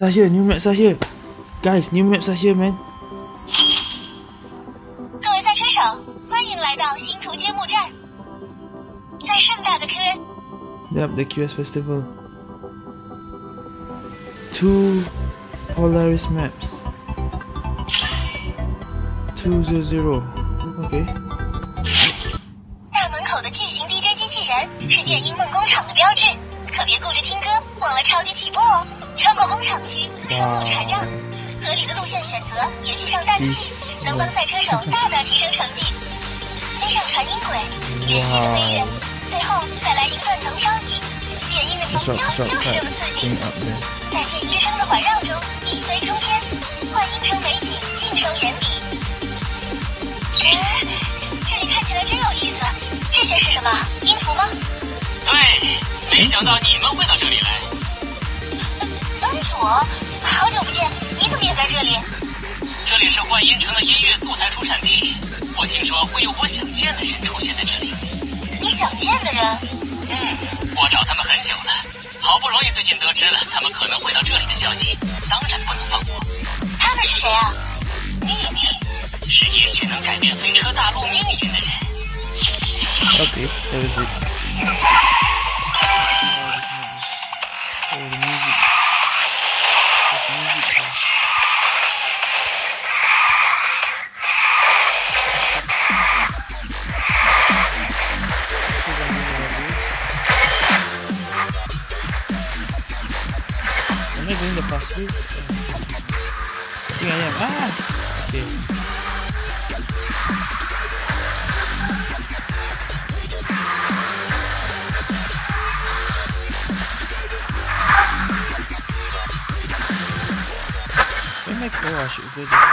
They're here, new maps are here. Guys, new maps are here, man. 各位赛车手，欢迎来到新竹揭幕战。在盛大的 QS。Yep, the QS Festival. 2 Polaris maps. 200. Okay. 大门口的巨型 DJ 机器人是电音梦工厂的标志，可别顾着听歌，忘了超级起步哦。 超过工厂区，双路禅让，合理的路线选择，也去上氮气，能帮赛车手大大提升成绩。飞上传音轨，连续的飞跃，最后再来一个断层漂移。电音的调教就是这么刺激，在电音之声的环绕中一飞冲天，幻音城美景尽收眼底。这里看起来真有意思，这些是什么？音符吗？对，没想到你们会到这里来。 好久不见，你怎么也在这里？这里是幻音城的音乐素材出产地，我听说会有我想见的人出现在这里。你想见的人？我找他们很久了，好不容易最近得知了他们可能会到这里的消息，当然不能放过。他们是谁啊？秘密，是也许能改变飞车大陆命运的人。Okay, that is it. I think I am. Okay. When I go, I should go there. Is this the one?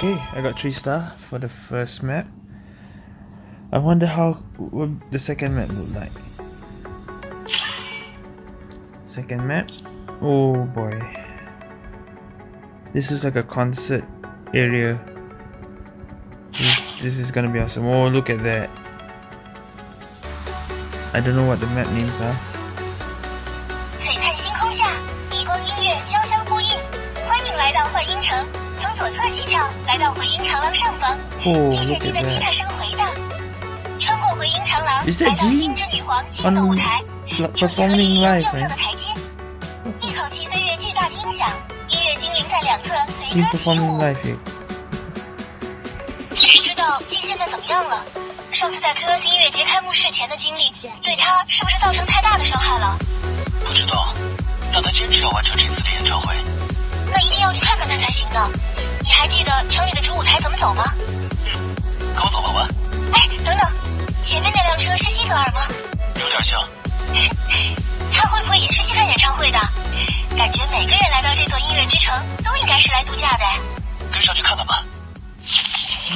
Okay, I got 3 stars for the first map. I wonder how the second map look like. Second map, oh boy, this is like a concert area. This is gonna be awesome. Oh, look at that. I don't know what the map names are. Is that G? On performing live, right? He's performing live here. 不知道静现在怎么样了。上次在 QS 音乐节开幕式前的经历，对他是不是造成太大的伤害了？不知道，但他坚持要完成这次的演唱会。那一定要去看看他才行呢。你还记得城里的主舞台怎么走吗？嗯，跟我走吧，吧。哎，等等，前面那辆车是希特尔吗？有点像。他会不会也是去看演唱会的？感觉每个人来到这座音乐之城都应该是来度假的。跟上去看看吧。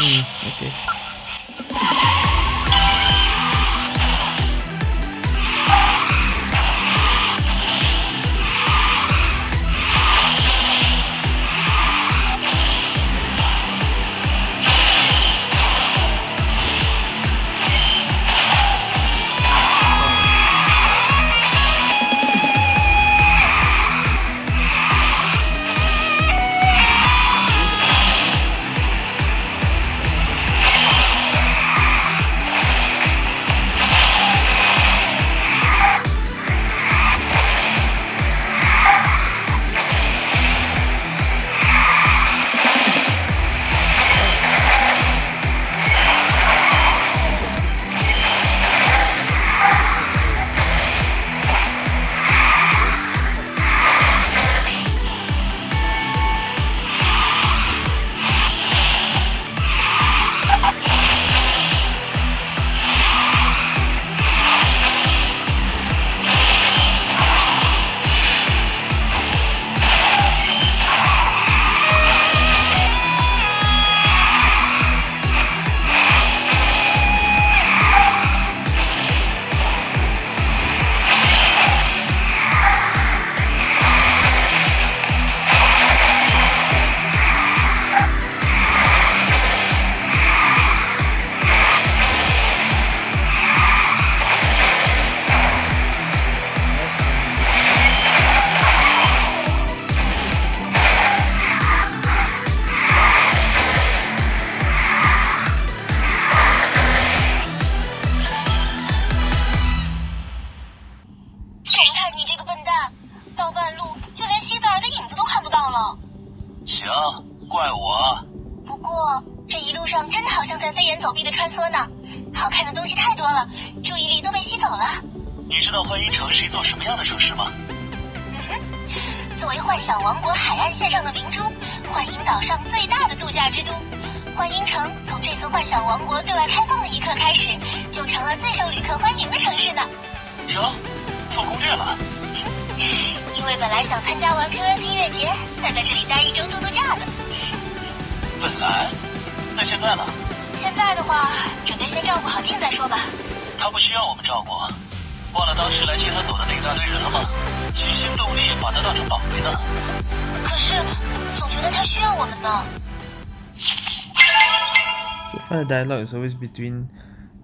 嗯 ，OK。Dialogue is always between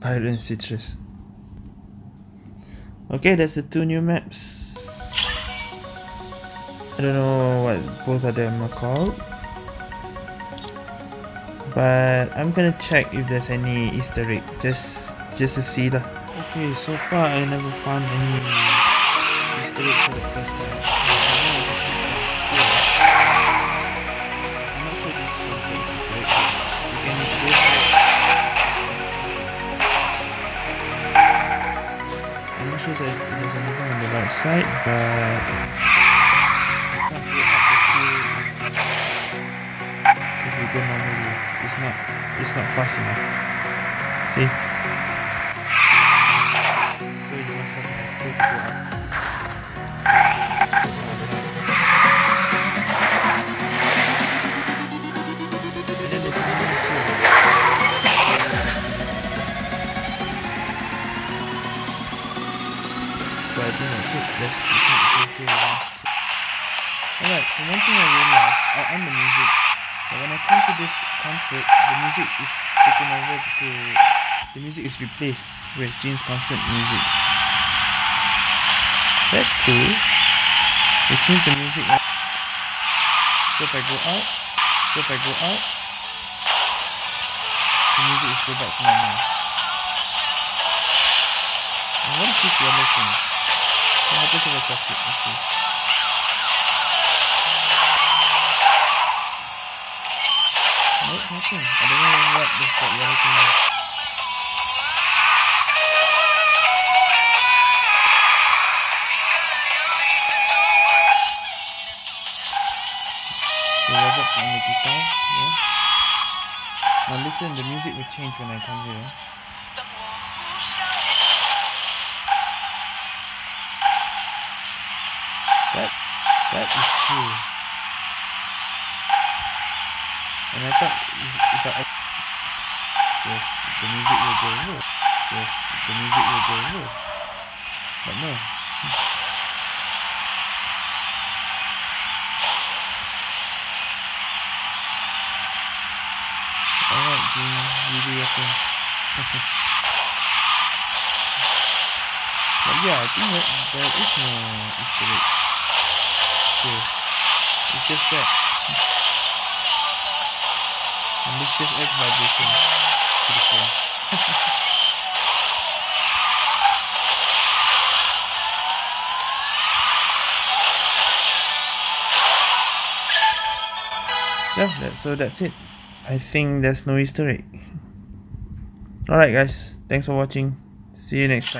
Byron and Citrus. Okay, that's the two new maps. I don't know what both of them are called, but I'm gonna check if there's any Easter egg just to see lah. Okay, so far I never found any Easter egg for the first map. There's anything on the right side, but I can't get up the field if we go normally. It's not fast enough. See? So you must have an active to go up. And then there's another field. But I think that's it. Alright, so one thing I realized out on the music, that when I come to this concert, the music is taken over to... The music is replaced with Gene's concert music. That's cool. They change the music now. So if I go out, the music is go back to my mind. And what is this yellow thing? I hope it's gonna touch it, let's see. Nope. talking? I don't know what this yellow thing is. The robot playing the guitar, yeah. Now listen, the music will change when I come here. That is cool. And I thought if I... Yes, the music will go over. Yes, the music will go over. But no. Alright, Jimmy, you do your thing. But yeah, I think that there is no Easter egg. Okay. It's just that. And this just adds vibration to the phone. Yeah, so that's it. I think there's no Easter egg. Alright guys, thanks for watching. See you next time.